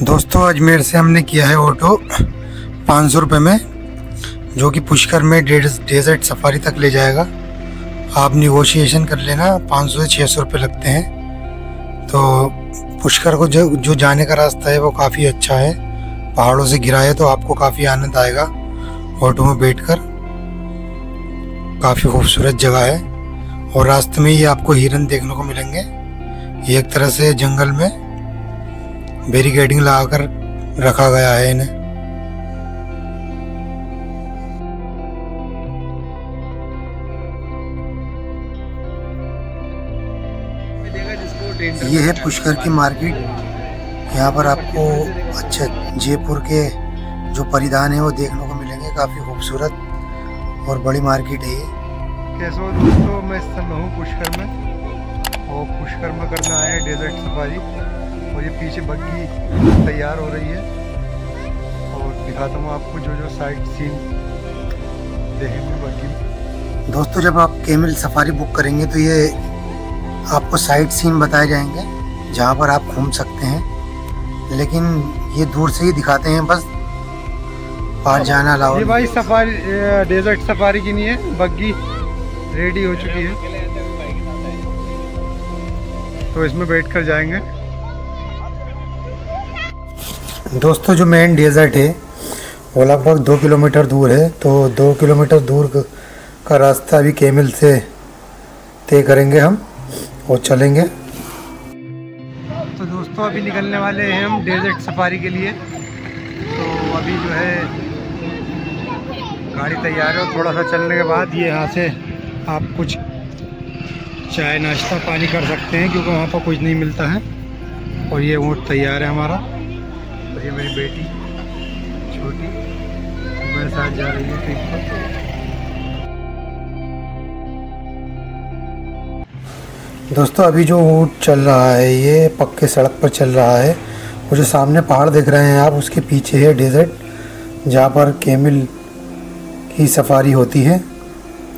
दोस्तों अजमेर से हमने किया है ऑटो 500 रुपये में, जो कि पुष्कर में डेजर्ट सफारी तक ले जाएगा। आप निगोशिएशन कर लेना, 500 से 600 रुपये लगते हैं। तो पुष्कर को जो जाने का रास्ता है वो काफ़ी अच्छा है, पहाड़ों से घिरा है, तो आपको काफ़ी आनंद आएगा ऑटो में बैठकर। काफ़ी खूबसूरत जगह है और रास्ते में ही आपको हिरन देखने को मिलेंगे। ये एक तरह से जंगल में बैरिकेडिंग लगा कर रखा गया है इन्हें। ये है पुष्कर की मार्केट। यहाँ पर आपको अच्छा जयपुर के जो परिधान है वो देखने को मिलेंगे, काफ़ी खूबसूरत और बड़ी मार्केट है ये। कैसे हो दोस्तों, मैं इस समय हूँ पुष्कर में, और पुष्कर में करना है डेजर्ट सफारी। और ये पीछे बग्गी तैयार हो रही है और दिखाता हूँ आपको जो जो साइट सीन देखेंगे बग्गी। दोस्तों जब आप कैमल सफारी बुक करेंगे तो ये आपको साइट सीन बताए जाएंगे जहाँ पर आप घूम सकते हैं, लेकिन ये दूर से ही दिखाते हैं, बस पार जाना अलाउड। ये भाई सफारी डेजर्ट सफारी की नहीं है, बग्गी रेडी हो चुकी है, तो इसमें बैठ कर जाएंगे। दोस्तों जो मेन डेजर्ट है वो लगभग 2 किलोमीटर दूर है, तो 2 किलोमीटर दूर का रास्ता भी कैमल से तय करेंगे हम और चलेंगे। तो दोस्तों अभी निकलने वाले हैं हम डेजर्ट सफारी के लिए। तो अभी जो है गाड़ी तैयार है, थोड़ा सा चलने के बाद ये यहाँ से आप कुछ चाय नाश्ता पानी कर सकते हैं, क्योंकि वहाँ पर कुछ नहीं मिलता है। और ये ऊँट तैयार है हमारा, और ये मेरी बेटी छोटी मेरे साथ जा रही है ट्रिप पर। दोस्तों अभी जो ऊँट चल रहा है ये पक्के सड़क पर चल रहा है, और जो सामने पहाड़ देख रहे हैं आप उसके पीछे है डेजर्ट, जहाँ पर कैमल की सफारी होती है।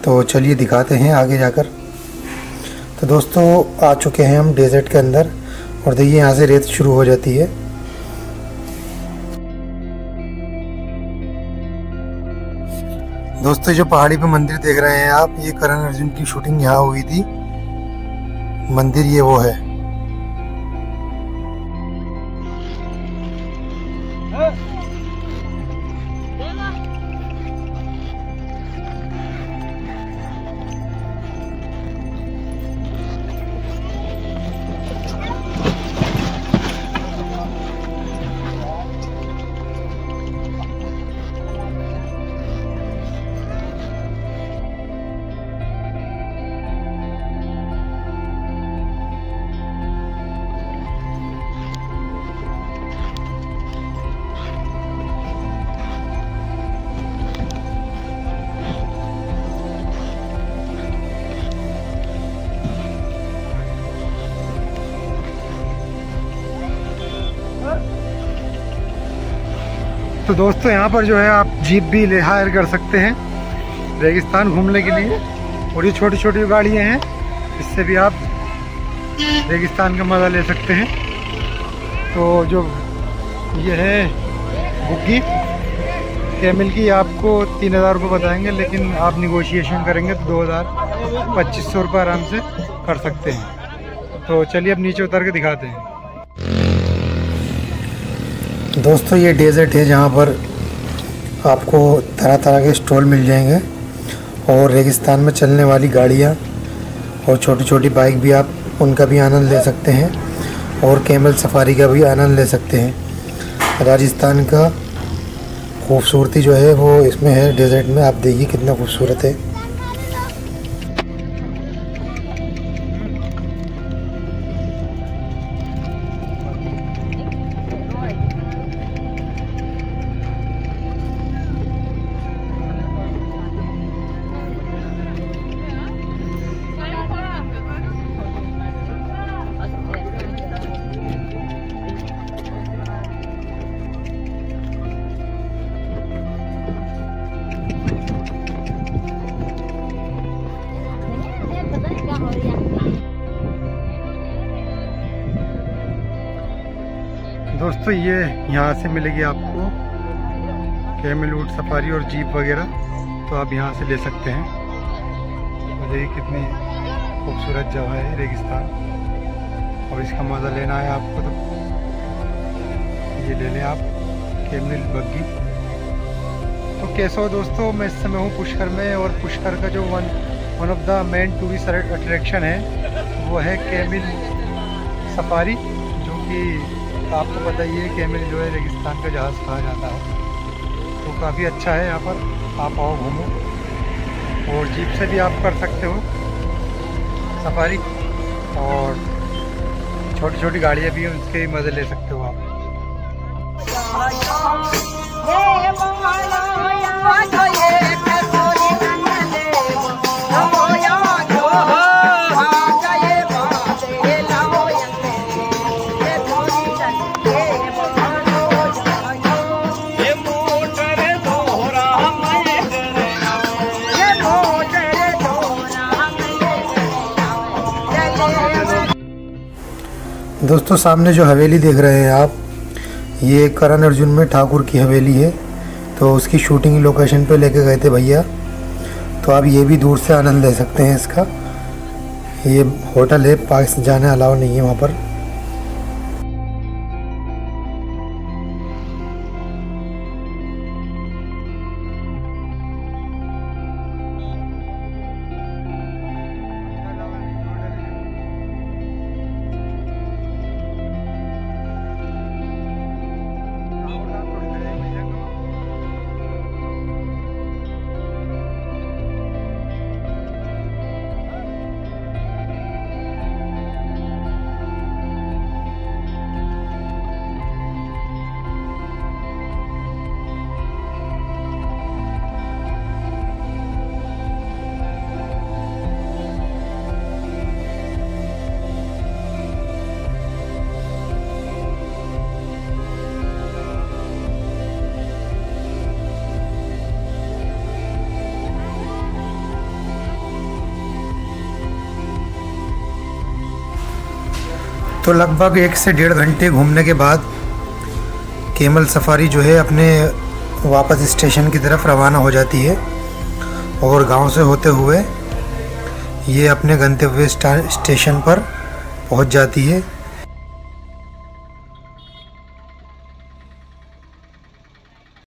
तो चलिए दिखाते हैं आगे जाकर। तो दोस्तों आ चुके हैं हम डेजर्ट के अंदर, और देखिए यहाँ से रेत शुरू हो जाती है। दोस्तों जो पहाड़ी पे मंदिर देख रहे हैं आप, ये करण अर्जुन की शूटिंग यहाँ हुई थी। मंदिर ये वो है। तो दोस्तों यहाँ पर जो है आप जीप भी ले हायर कर सकते हैं रेगिस्तान घूमने के लिए, और ये छोटी छोटी गाड़ियाँ हैं, इससे भी आप रेगिस्तान का मज़ा ले सकते हैं। तो जो ये है बग्गी कैमल की, आपको 3000 रुपये बताएंगे, लेकिन आप निगोशिएशन करेंगे तो 2500 रुपये आराम से कर सकते हैं। तो चलिए अब नीचे उतर के दिखाते हैं। दोस्तों ये डेजर्ट है जहाँ पर आपको तरह तरह के स्टॉल मिल जाएंगे, और रेगिस्तान में चलने वाली गाड़ियाँ और छोटी छोटी बाइक भी, आप उनका भी आनंद ले सकते हैं, और कैमल सफारी का भी आनंद ले सकते हैं। राजस्थान का खूबसूरती जो है वो इसमें है, डेजर्ट में। आप देखिए कितना खूबसूरत है। दोस्तों ये यहाँ से मिलेगी आपको कैमल ऊँट सफारी और जीप वगैरह, तो आप यहाँ से ले सकते हैं। तो देखिए कितनी खूबसूरत जगह है रेगिस्तान, और इसका मज़ा लेना है आपको तो ये ले लें आप कैमल बग्गी। तो कैसे हो दोस्तों, मैं इस समय हूँ पुष्कर में, और पुष्कर का जो one of the main tourist attraction है वो है कैमल सफारी, जो कि आपको पता ही है कैमल जो है रेगिस्तान का जहाज़ कहा जाता है। तो काफ़ी अच्छा है, यहाँ पर आप आओ घूमो, और जीप से भी आप कर सकते हो सफारी, और छोटी छोटी गाड़ियाँ भी हैं उनके मज़े ले सकते हो आप। दोस्तों सामने जो हवेली देख रहे हैं आप, ये करण अर्जुन में ठाकुर की हवेली है, तो उसकी शूटिंग लोकेशन पे लेके गए थे भैया, तो आप ये भी दूर से आनंद ले सकते हैं इसका। ये होटल है, पास जाना अलाउ नहीं है वहाँ पर। तो लगभग 1 से 1.5 घंटे घूमने के बाद कैमल सफारी जो है अपने वापस स्टेशन की तरफ रवाना हो जाती है, और गांव से होते हुए ये अपने गंतव्य स्टेशन पर पहुंच जाती है।